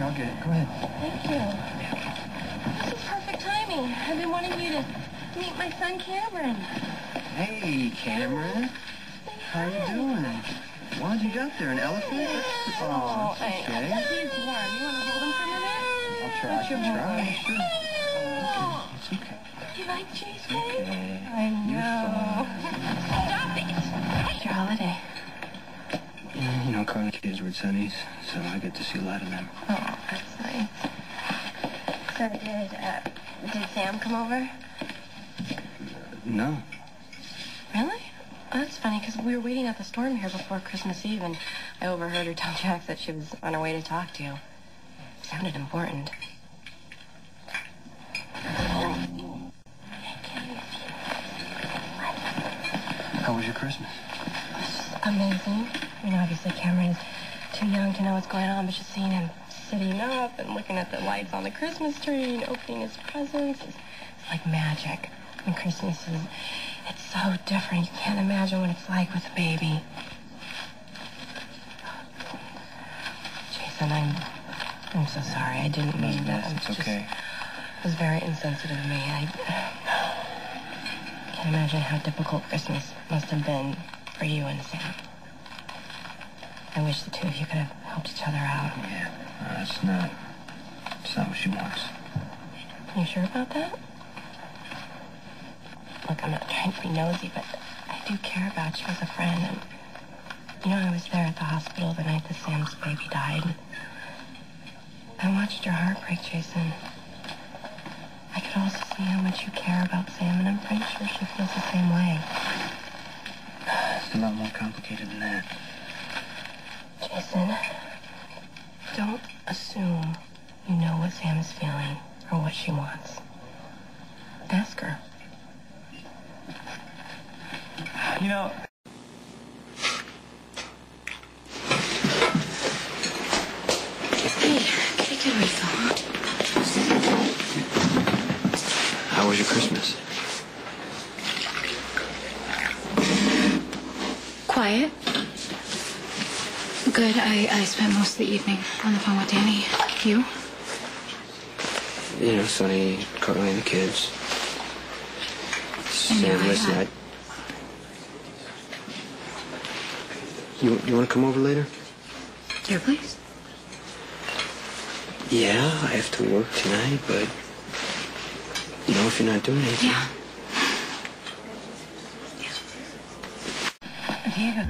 later. I'll get it. Go ahead. Thank you. This is perfect timing. I've been wanting you to meet my son, Cameron. Hey, Cameron. How are you doing? Why did you get up there? An elephant? Oh, okay. He's warm. You want to hold him for a minute? I'll try. Sure. It's okay. You like Jason? It's okay. I know. Stop it. It's your holiday. Yeah, you know, Carla kids were at Sonny's, so I get to see a lot of them. Oh, that's nice. So did Sam come over? No. Really? Well, that's funny, because we were waiting at the storm here before Christmas Eve, and I overheard her tell Jack that she was on her way to talk to you. It sounded important. How was your Christmas? It was just amazing. I mean, obviously Cameron's too young to know what's going on, but just seeing him sitting up and looking at the lights on the Christmas tree and opening his presents is like magic. I mean, Christmas is... It's so different. You can't imagine what it's like with a baby. Jason, I'm so sorry. I didn't mean that. It's just, okay. It was very insensitive of me. I can't imagine how difficult Christmas must have been for you and Sam. I wish the two of you could have helped each other out. Yeah, it's not what she wants. You sure about that? Look, I'm not trying to be nosy, but I do care about you as a friend. And, you know, I was there at the hospital the night that Sam's baby died. I watched your heart break, Jason. I could also see how much you care about Sam, and I'm pretty sure she feels the same way. It's a lot more complicated than that. Jason, don't assume you know what Sam is feeling or what she wants. Ask her. You know... Hey, can I get a refill? How was your Christmas? Quiet. Good. I spent most of the evening on the phone with Danny. You? You know, Sonny, Carla, and the kids. And listen, You want to come over later? Your place? Yeah, I have to work tonight, but... You know, if you're not doing anything... Yeah. Diego.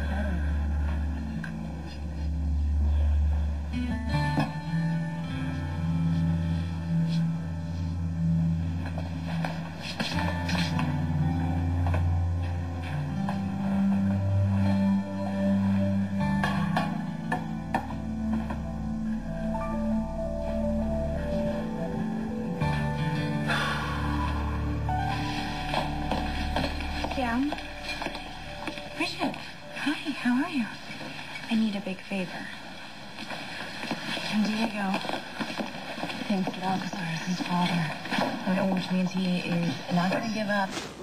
Richard, hi, how are you? I need a big favor. And Diego thinks that Alcazar is his father, which means he is not going to give up.